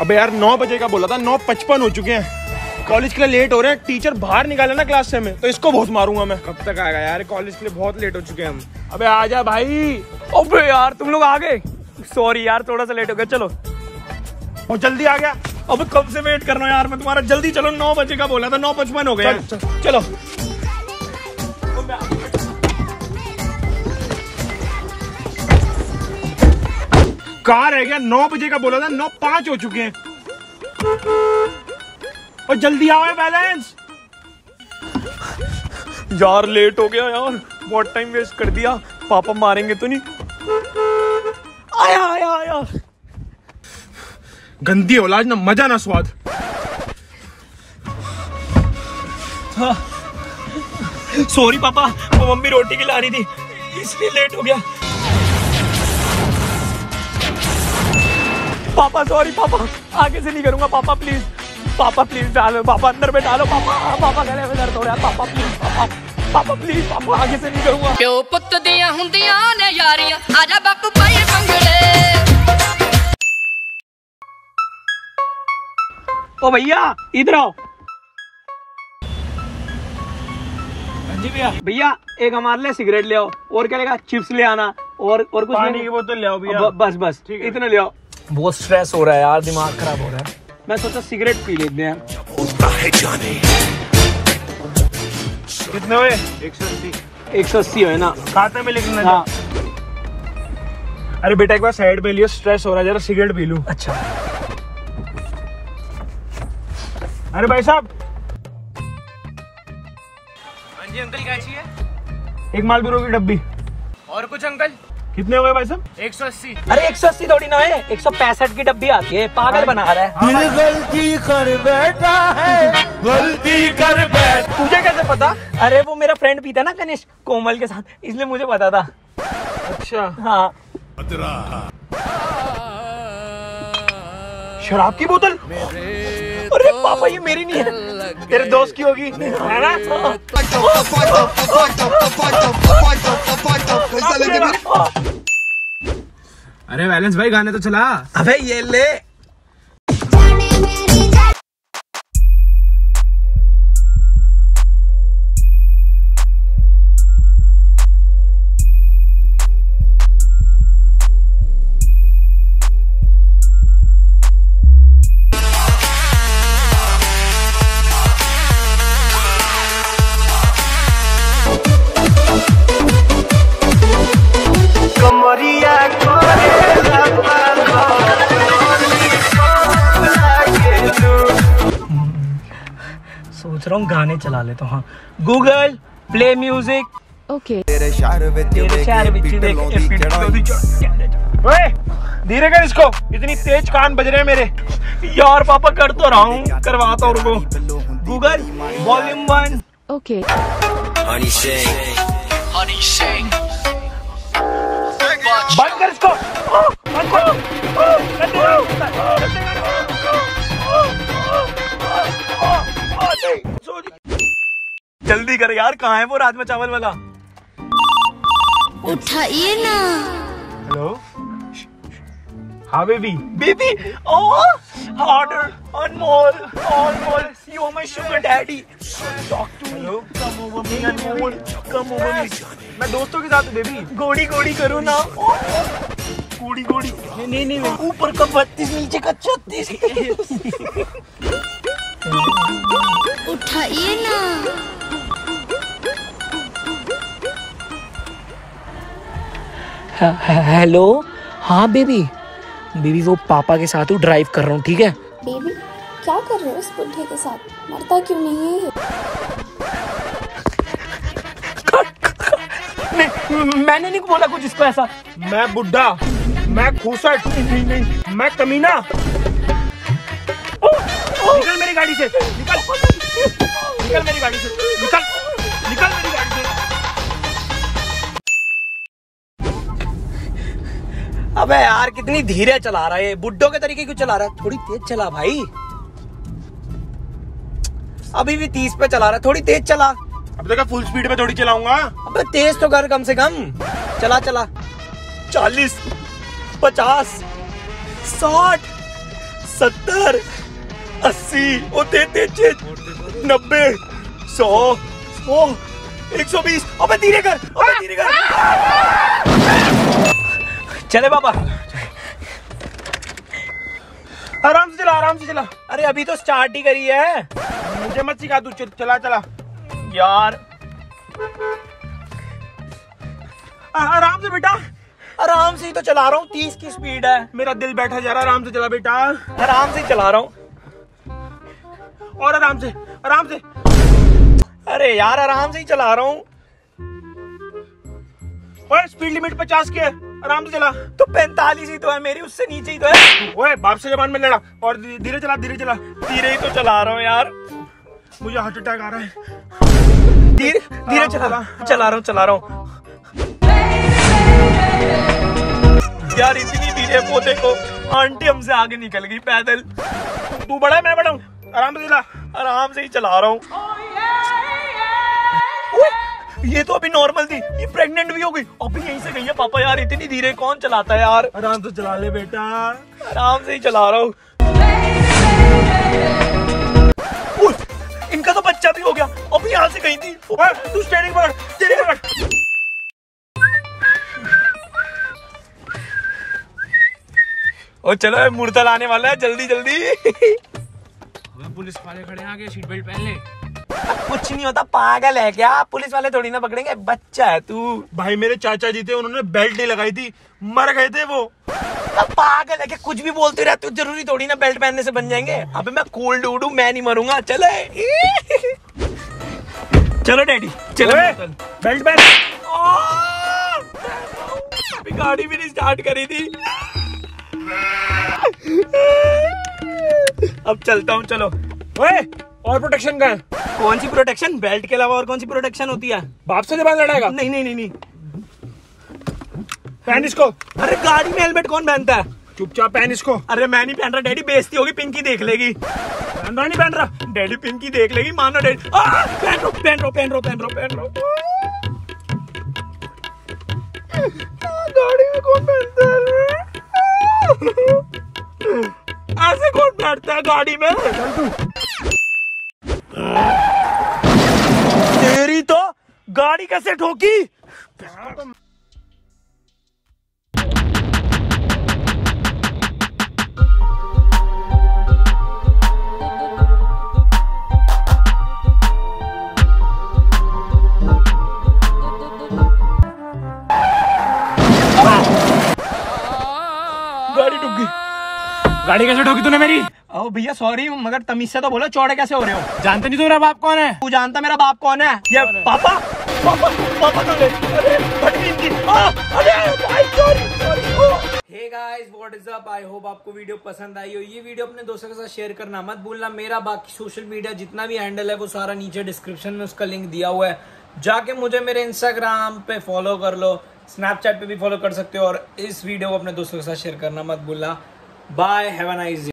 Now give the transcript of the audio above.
अबे यार 9 बजे का बोला था, 9:55 हो चुके हैं। कॉलेज के लिए लेट हो रहे हैं, टीचर बाहर निकाला ना क्लास से हमें, तो इसको बहुत मारूंगा मैं। कब तक आएगा यार, कॉलेज के लिए बहुत लेट हो चुके हैं हम। अबे आजा भाई। अबे यार तुम लोग आ गए, सॉरी यार थोड़ा सा लेट हो गया। चलो और जल्दी आ गया। अब कब से वेट कर रहा हूँ यार मैं तुम्हारा, जल्दी चलो। 9 बजे का बोला था, 9:55 हो गया। चलो कार है क्या? 9 बजे का बोला था, 9:05 हो चुके हैं। और जल्दी आओ वैलेंस। यार लेट हो गया यार, बहुत टाइम वेस्ट कर दिया। पापा मारेंगे तो नहीं। आया आया आया। गंदी औलाद, ना मजा ना स्वाद। सॉरी पापा, वो मम्मी रोटी की ला रही थी इसलिए लेट हो गया। पापा सॉरी पापा, आगे से नहीं करूंगा पापा, प्लीज पापा, प्लीज डालो पापा, अंदर में डालो पापा, पापा गले में दर्द हो रहा है पापा, प्लीज पापा, पापा प्लीज पापा, आगे से नहीं करूंगा। क्यों पुत दिया हुंदियां ने यारियां, आजा बापू पाए बंगले। ओ भैया इधर आओ। जी भैया। भैया एक हमारे लिए सिगरेट ले आओ, और क्या लेगा, चिप्स ले आना, और कुछ पानी की बोतल ले आओ भैया। बस बस ठीक है, इतने ले आओ। बहुत स्ट्रेस हो रहा है यार, दिमाग खराब हो रहा है। मैं सोचा सिगरेट पी लेते हैं। कितने हुए? 180। 180 है ना, खाते में लिख लेना। अरे बेटा एक बार साइड पे लियो, स्ट्रेस हो रहा है जरा सिगरेट पी लूं। अच्छा अरे भाई साहब। हाँ जी अंकल, क्या चाहिए? एक मालपुड़ो की डब्बी और कुछ अंकल। कितने हो गए भाई साहब? 180। अरे 180 थोड़ी ना है, 165 की डब्बी आती है। पागल बना रहा है। हाँ गलती कर बैठा है, गलती कर बैठा। तुझे कैसे पता? अरे वो मेरा फ्रेंड पीता ना कनिष्क, कोमल के साथ, इसलिए मुझे पता था। अच्छा हाँ। शराब की बोतल? अरे पापा ये मेरी नहीं है, तेरे दोस्त की होगी है ना। अरे वैलेंस भाई गाने तो चला। अबे ये ले। सोच रहा हूँ गाने चला लेता हूँ। हाँ गूगल प्ले म्यूजिक। ओके तेरे शहर विच धीरे कर इसको, इतनी तेज कान बज रहे हैं मेरे। यार पापा कर तो रहा हूँ, करवाता हूँ उनको। Google volume 1। ओके बंद कर इसको। जल्दी कर यार, कहाँ है वो राजमा चावल वाला? उठाइए ना। हेलो हाँ baby. Baby oh order on mall, on mall, you are my sugar daddy, talk to me, come over me Anmol, come over me. मैं दोस्तों के साथ हूँ बेबी। गोड़ी गोड़ी करो ना, गोड़ी गोड़ी। नहीं नहीं, ऊपर का 32 नीचे का 36। उठाइए ना। हेलो हाँ बेबी। बेबी वो पापा के साथ हूँ, ड्राइव कर रहा हूँ ठीक है? बेबी क्या कर रहे हो उस बुढ़े के साथ, मरता क्यों नहीं है? मैंने नहीं बोला कुछ इसको ऐसा। मैं बुढ़ा, मैं खूसट, नहीं मैं कमीना। निकल मेरी गाड़ी से, निकल निकल मेरी गाड़ी से, निकल निकल मेरी गाड़ी से। अबे यार कितनी धीरे चला रहा है, बुड्ढों के तरीके क्यों चला रहा है? थोड़ी तेज चला भाई। अभी भी 30 पे चला रहा है, थोड़ी तेज चला। अब देखा फुल स्पीड पे थोड़ी चलाऊंगा। अबे तेज तो कर कम से कम। चला चला 40 50 60 70 80 90 100 120। अबे धीरे कर, अबे धीरे कर। चले बाबा, आराम से चला, आराम से चला। अरे अभी तो स्टार्ट ही करी है, मुझे मत सिखा तू। चला चला यार, आराम से बेटा, आराम से ही तो चला रहा हूँ। 30 की स्पीड है, मेरा दिल बैठा जा रहा है। आराम से चला बेटा, आराम से चला रहा हूँ। और आराम से, आराम से। अरे यार आराम से ही चला रहा हूँ। और स्पीड लिमिट 50 की है, आराम से चला। तो 45 ही तो है मेरी, उससे नीचे ही तो है। ओए बाप से जबान में लड़ा। और धीरे चला, धीरे चला। धीरे ही तो चला रहा हूँ यार, मुझे हार्ट अटैक आ रहा है। धीरे धीरे चला, चला रहा हूँ, चला रहा हूँ यार। इतनी धीरे वो देखो आंटी हमसे आगे निकल गई पैदल। तू बड़ा है, मैं बड़ा हूँ। आराम से चला, आराम से ही चला रहा हूँ। ये तो अभी नॉर्मल थी, ये प्रेग्नेंट भी हो गई। अभी यहीं से गई है पापा। यार इतनी धीरे कौन चलाता है यार, आराम से चला ले बेटा। आराम से ही चला रहा हूँ। इनका तो बच्चा भी हो गया, अभी यहाँ से गई थी। तू स्टेयरिंग पकड़, स्टेयरिंग पकड़। और चलो मुर्दा लाने वाला है, जल्दी जल्दी। पुलिस वाले खड़े हैं आगे, सीट बेल्ट पहन ले। कुछ नहीं होता, पागल है क्या, पुलिस वाले थोड़ी ना पकड़ेंगे, बच्चा है तू। भाई मेरे चाचा जी थे, उन्होंने बेल्ट नहीं लगाई थी, मर गए थे वो। पागल है क्या, कुछ भी बोलते रहते हो, जरूरी थोड़ी ना बेल्ट पहनने से बन जाएंगे। अबे मैं कूल डूड हूं, मैं नहीं मरूंगा। चले चलो डैडी, चलो बेल्ट पहन। गाड़ी भी नहीं स्टार्ट करी थी। अब चलता हूँ, चलो। ओए और प्रोटेक्शन का है? कौन सी प्रोटेक्शन? बेल्ट के अलावा और कौन सी प्रोटेक्शन होती है? बाप से जबान लड़ाएगा? नहीं नहीं नहीं नहीं, पहन इसको। अरे गाड़ी में हेलमेट कौन पहनता है? चुपचाप पहन इसको। अरे मैं नहीं पहन रहा डैडी, बेइज्जती होगी, पिंकी देख लेगी। पहन रहा, नहीं पहन रहा डैडी, पिंकी देख लेगी, मानो डैडी। पहन रो, पहन रो, पहन रो, पहन रो, पहन रो। गाड़ी में कौन पहनता है ऐसे, कौन बैठता है गाड़ी में? तेरी तो गाड़ी कैसे ठोकी। गाड़ी कैसे ठोकी तूने मेरी? ओ भैया सॉरी, मगर तमीज से तो बोलो, चौड़े कैसे हो रहे हो? जानते नहीं तू मेरा बाप कौन है? तू जानता मेरा बाप कौन है? ये पापा, पापा, पापा तो ले। अरे फटकीन की, अरे भाई sorry sorry. Hey guys what is up, I hope आपको वीडियो पसंद आई हो। ये वीडियो अपने दोस्तों के साथ शेयर करना मत भूलना। मेरा बाकी सोशल मीडिया जितना भी हैंडल है वो सारा नीचे डिस्क्रिप्शन में उसका लिंक दिया हुआ है, जाके मुझे मेरे इंस्टाग्राम पे फॉलो कर लो, स्नैपचैट पे भी फॉलो कर सकते हो। और इस वीडियो को अपने दोस्तों के साथ शेयर करना मत भूलना। Bye, have a nice day.